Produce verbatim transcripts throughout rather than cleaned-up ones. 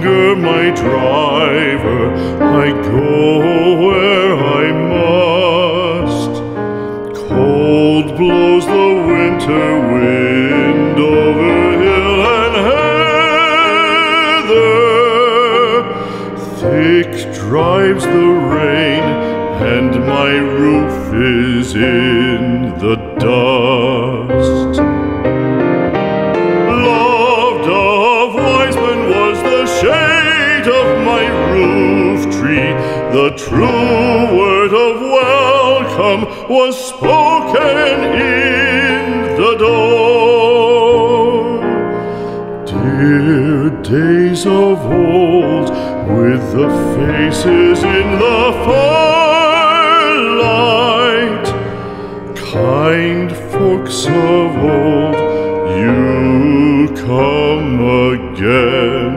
hunger my driver, I go where I must. Cold blows the winter wind over hill and heather, thick drives the rain, and my roof is in the dust. The true word of welcome was spoken in the door. Dear days of old, with the faces in the firelight, kind folks of old, you come again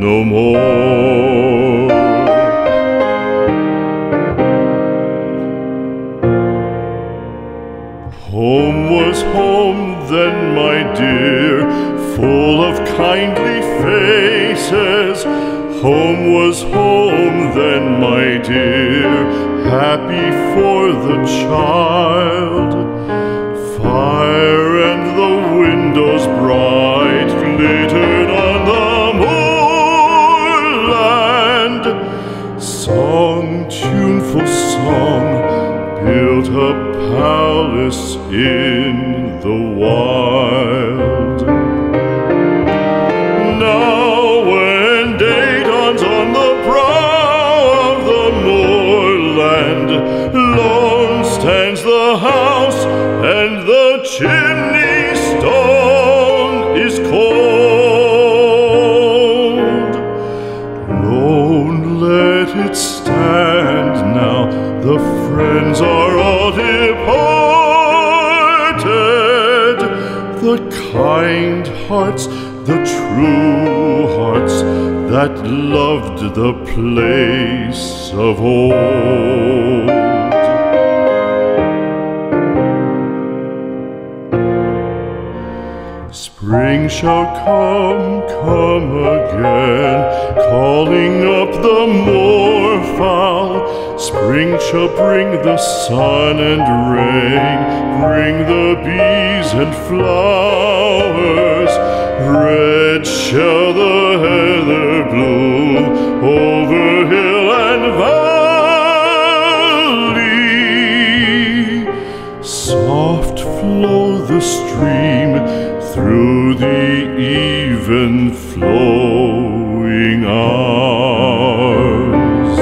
no more. Home was home then, my dear, full of kindly faces. Home was home then, my dear, happy for the child. Fire and the windows bright glittered on the moorland. Song, tuneful song, built up palace in the wild. Now when day dawns on the brow of the moorland, lone stands the house and the chimney stone is cold. Lone let it stand now, the friends are all departed, the kind hearts, the true hearts that loved the place of old. Spring shall come, come again, calling up the moorfowl. Spring shall bring the sun and rain, bring the bees and flowers. Red shall the heather bloom over hill and valley. Soft flow the stream through the even flowing hours.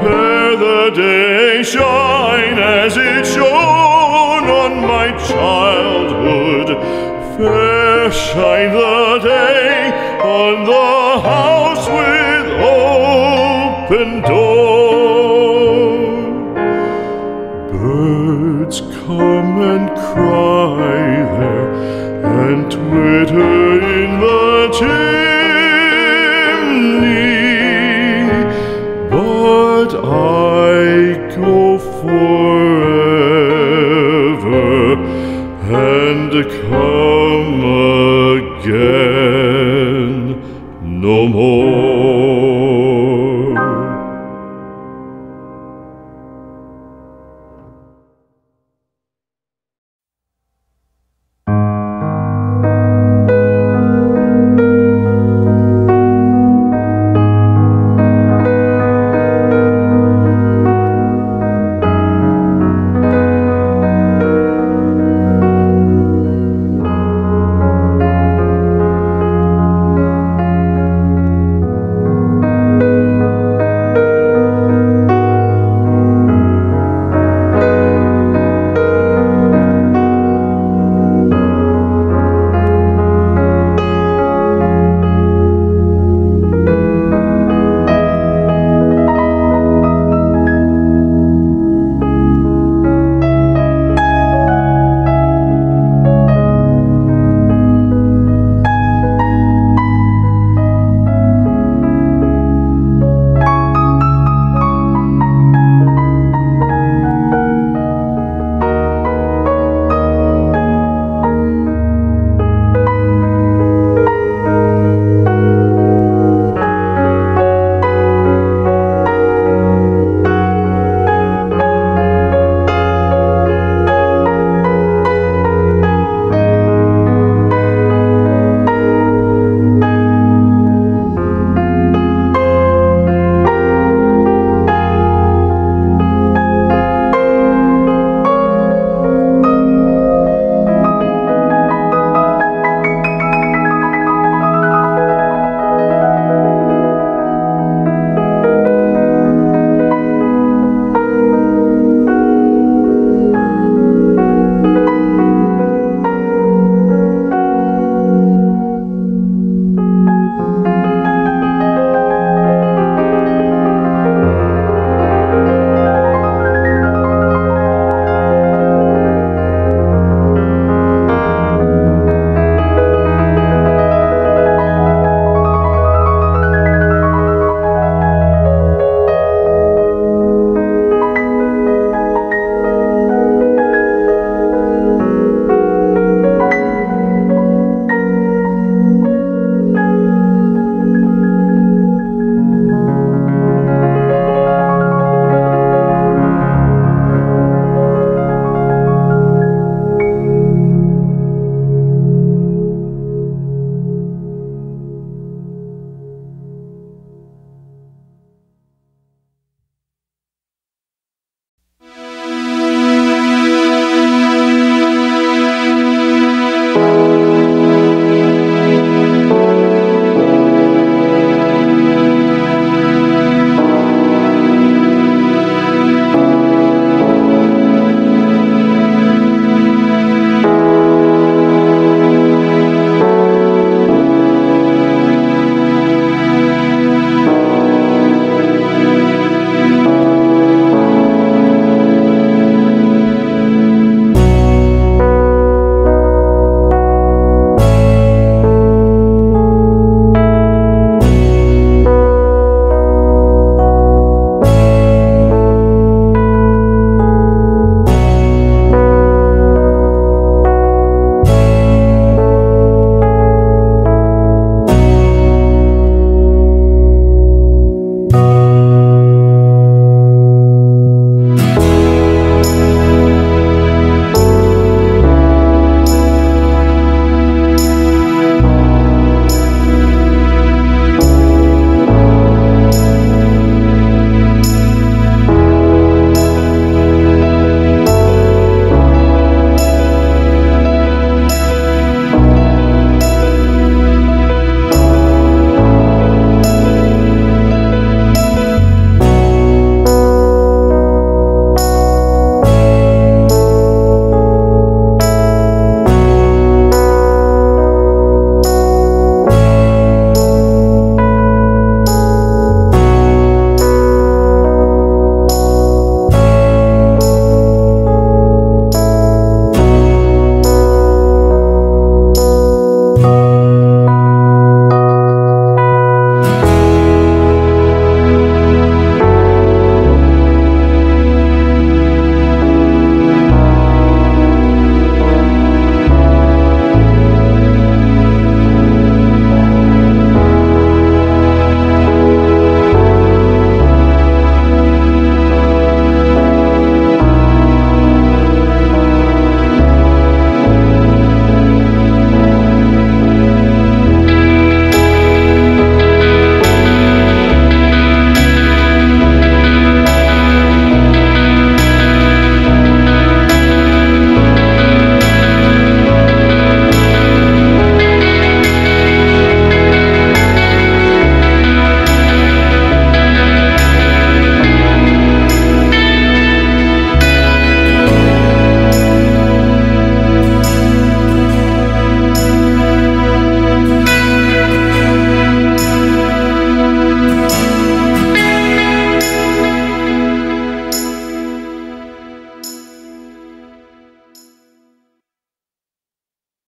Fair the day shine as it shone on my childhood. Fair shine the day on the house with open door. Birds come and cry there, and twitter in the chimney, but I go forever and come again no more.